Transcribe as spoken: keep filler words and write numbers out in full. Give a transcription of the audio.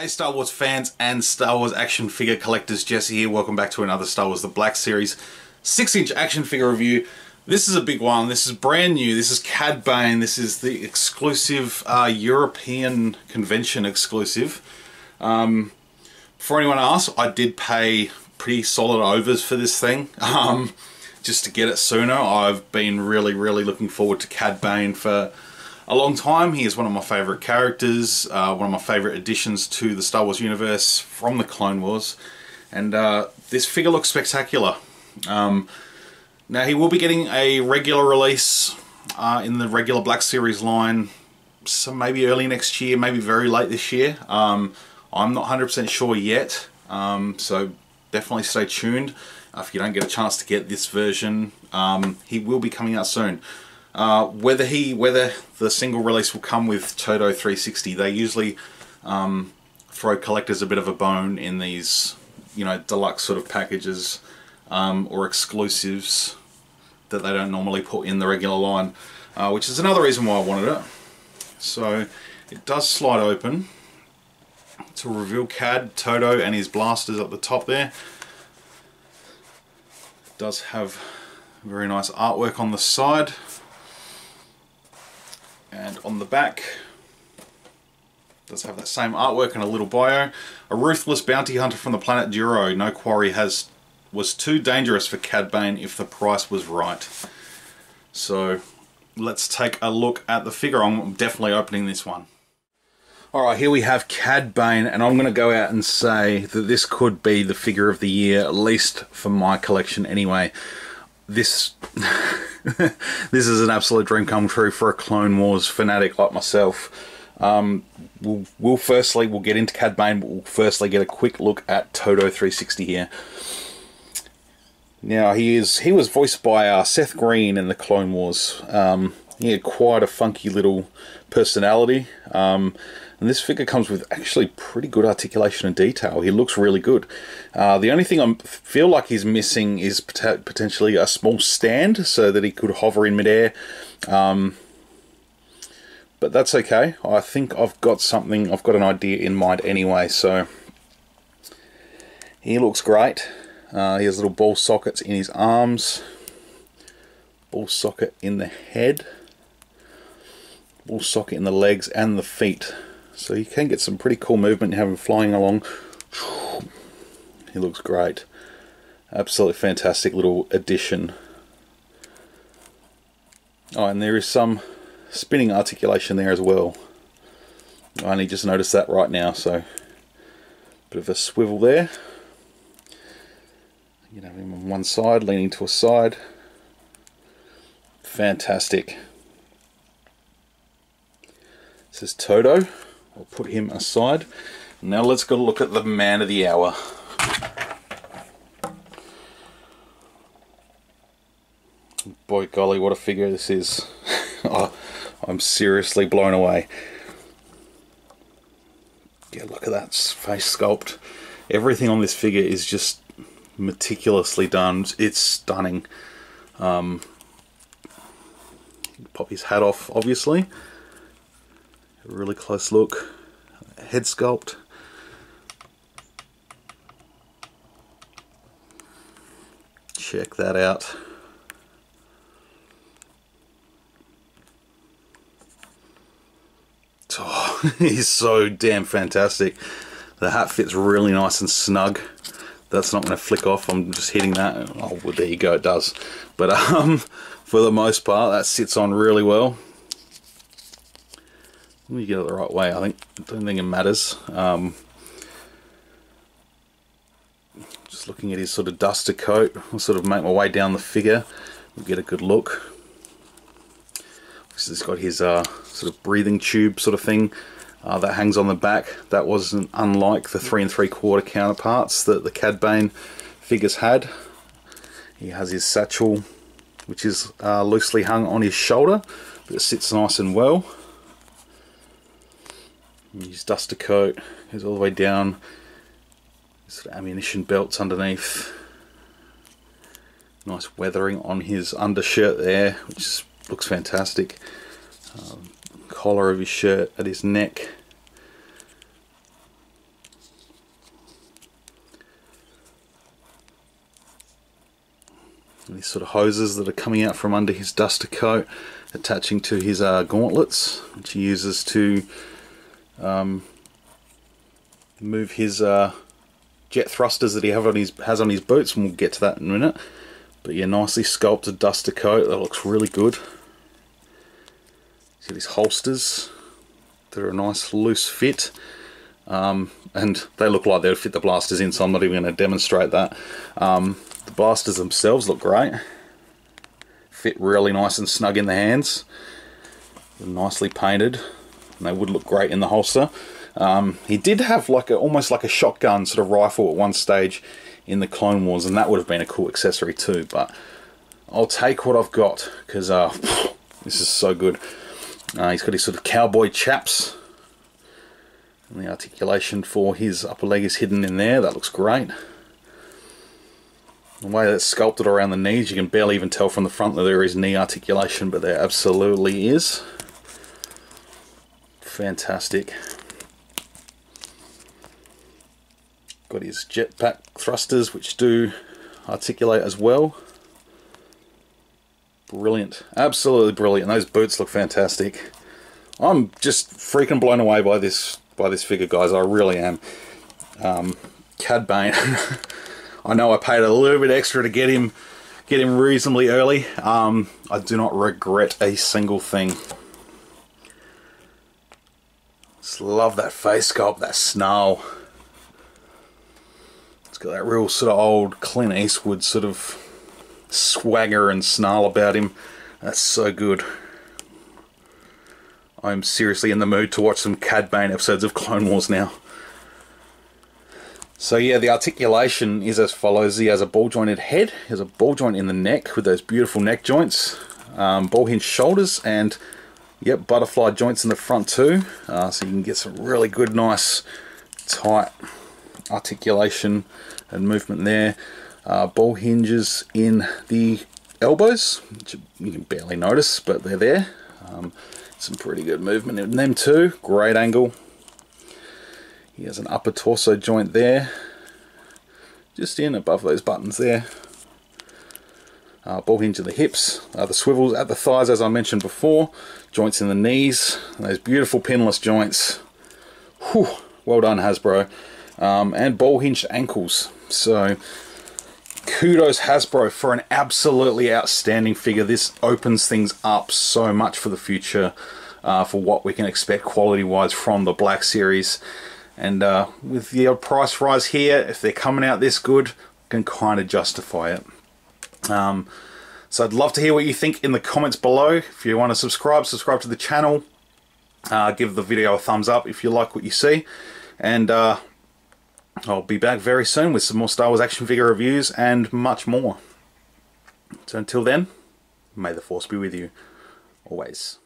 Hey Star Wars fans and Star Wars action figure collectors, Jesse here. Welcome back to another Star Wars The Black Series six inch action figure review. This is a big one. This is brand new. This is Cad Bane. This is the exclusive uh, European convention exclusive. Um, before anyone asks, I did pay pretty solid overs for this thing um, just to get it sooner. I've been really, really looking forward to Cad Bane for a long time. He is one of my favourite characters, uh, one of my favourite additions to the Star Wars universe from the Clone Wars, and uh, this figure looks spectacular. Um, now he will be getting a regular release uh, in the regular Black Series line, so maybe early next year, maybe very late this year. Um, I'm not one hundred percent sure yet, um, so definitely stay tuned. Uh, if you don't get a chance to get this version, um, he will be coming out soon. Uh, whether he, whether the single release will come with Todo three sixty, they usually um, throw collectors a bit of a bone in these, you know, deluxe sort of packages um, or exclusives that they don't normally put in the regular line, uh, which is another reason why I wanted it. So it does slide open to reveal Cad, Todo, and his blasters at the top there. It does have very nice artwork on the side. And on the back, does have that same artwork and a little bio. A ruthless bounty hunter from the planet Duro, no quarry has was too dangerous for Cad Bane if the price was right. So let's take a look at the figure. I'm definitely opening this one. Alright, here we have Cad Bane, and I'm going to go out and say that this could be the figure of the year, at least for my collection anyway. This this is an absolute dream come true for a Clone Wars fanatic like myself. Um, we'll, we'll firstly, we'll get into Cad Bane, but we'll firstly get a quick look at Todo three sixty here. Now, he is he was voiced by uh, Seth Green in the Clone Wars. Um, he had quite a funky little personality. Um, and this figure comes with actually pretty good articulation and detail. He looks really good. Uh, the only thing I feel like he's missing is pot potentially a small stand so that he could hover in midair. Um, but that's okay. I think I've got something, I've got an idea in mind anyway. So he looks great. Uh, he has little ball sockets in his arms, ball socket in the head, ball socket in the legs and the feet. So you can get some pretty cool movement, have him flying along. He looks great. Absolutely fantastic little addition. Oh, and there is some spinning articulation there as well. I only just noticed that right now, so bit of a swivel there. You can have him on one side, leaning to a side. Fantastic. This is Todo. I'll put him aside. Now let's go look at the man of the hour. Boy golly, what a figure this is. Oh, I'm seriously blown away. Yeah, look at that face sculpt. Everything on this figure is just meticulously done. It's stunning. Um, pop his hat off, obviously. A really close look. Head sculpt. Check that out. Oh, he's so damn fantastic. The hat fits really nice and snug. That's not going to flick off. I'm just hitting that. Oh, well, there you go. It does. But um, for the most part, that sits on really well. You get it the right way, I think. I don't think it matters. Um, just looking at his sort of duster coat, I'll sort of make my way down the figure. We'll get a good look. So he's got his uh, sort of breathing tube sort of thing uh, that hangs on the back. That wasn't unlike the three and three quarter counterparts that the Cad Bane figures had. He has his satchel, which is uh, loosely hung on his shoulder, but it sits nice and well. His duster coat goes all the way down, sort of ammunition belts underneath, nice weathering on his undershirt there, which is, looks fantastic. Um, collar of his shirt at his neck, these sort of hoses that are coming out from under his duster coat, attaching to his uh, gauntlets, which he uses to um, move his uh, jet thrusters that he have on his, has on his boots, and we'll get to that in a minute. But yeah, nicely sculpted duster coat, that looks really good. See these holsters, they're a nice loose fit, um, and they look like they'll fit the blasters in, so I'm not even going to demonstrate that. Um, the blasters themselves look great, fit really nice and snug in the hands, they're nicely painted, and they would look great in the holster. Um, he did have like a, almost like a shotgun sort of rifle at one stage in the Clone Wars, and that would have been a cool accessory too, but I'll take what I've got, because uh, this is so good. Uh, he's got his sort of cowboy chaps, and the articulation for his upper leg is hidden in there. That looks great. The way that's sculpted around the knees, you can barely even tell from the front that there is knee articulation, but there absolutely is. Fantastic. Got his jetpack thrusters, which do articulate as well. Brilliant, absolutely brilliant. Those boots look fantastic. I'm just freaking blown away by this by this figure, guys. I really am. Um, Cad Bane. I know I paid a little bit extra to get him get him reasonably early. Um, I do not regret a single thing. Just love that face sculpt, that snarl. It's got that real sort of old Clint Eastwood sort of swagger and snarl about him. That's so good. I'm seriously in the mood to watch some Cad Bane episodes of Clone Wars now. So yeah, the articulation is as follows. He has a ball jointed head, he has a ball joint in the neck with those beautiful neck joints, um, ball hinge shoulders, and yep, butterfly joints in the front too, uh, so you can get some really good, nice, tight articulation and movement there. Uh, ball hinges in the elbows, which you can barely notice, but they're there. Um, some pretty good movement in them too. Great angle. He has an upper torso joint there, just in above those buttons there. Uh, ball hinge at the hips, uh, the swivels at the thighs, as I mentioned before. Joints in the knees, and those beautiful pinless joints. Whew, well done, Hasbro. Um, and ball hinged ankles. So kudos Hasbro for an absolutely outstanding figure. This opens things up so much for the future, uh, for what we can expect quality wise from the Black Series, and uh, with the price rise here, if they're coming out this good, can kind of justify it. Um, so I'd love to hear what you think in the comments below. If you want to subscribe, subscribe to the channel, uh, give the video a thumbs up if you like what you see, and uh, I'll be back very soon with some more Star Wars action figure reviews and much more. So until then, may the Force be with you, always.